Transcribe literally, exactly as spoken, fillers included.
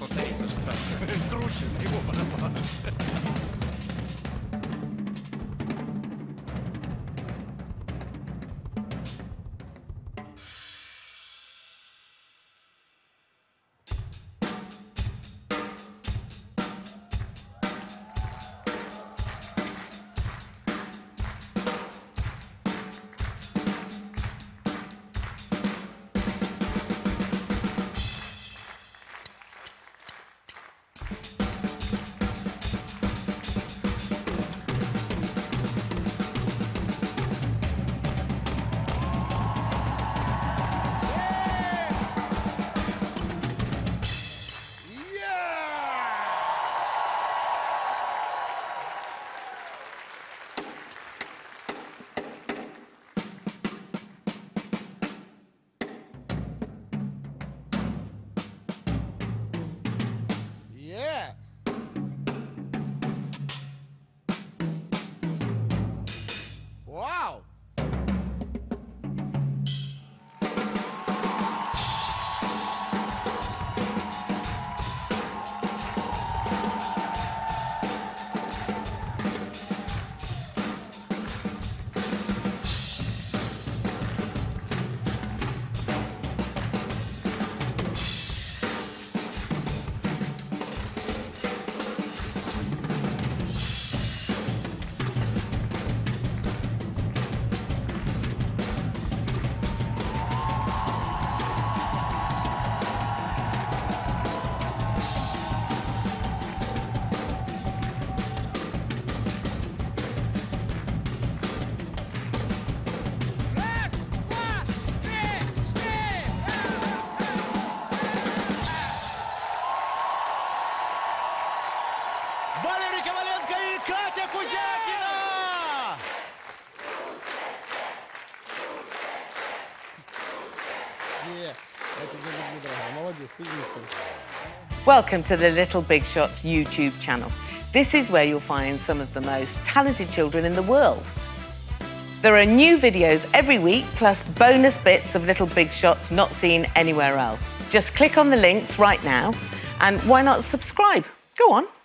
повторить нашу фразу. Круче его барабан. Wow! Валерий Коваленко и Катя Кузякина! Welcome to the Little Big Shots YouTube channel. This is where you'll find some of the most talented children in the world. There are new videos every week, plus bonus bits of Little Big Shots not seen anywhere else. Just click on the links right now, and why not subscribe? Go on.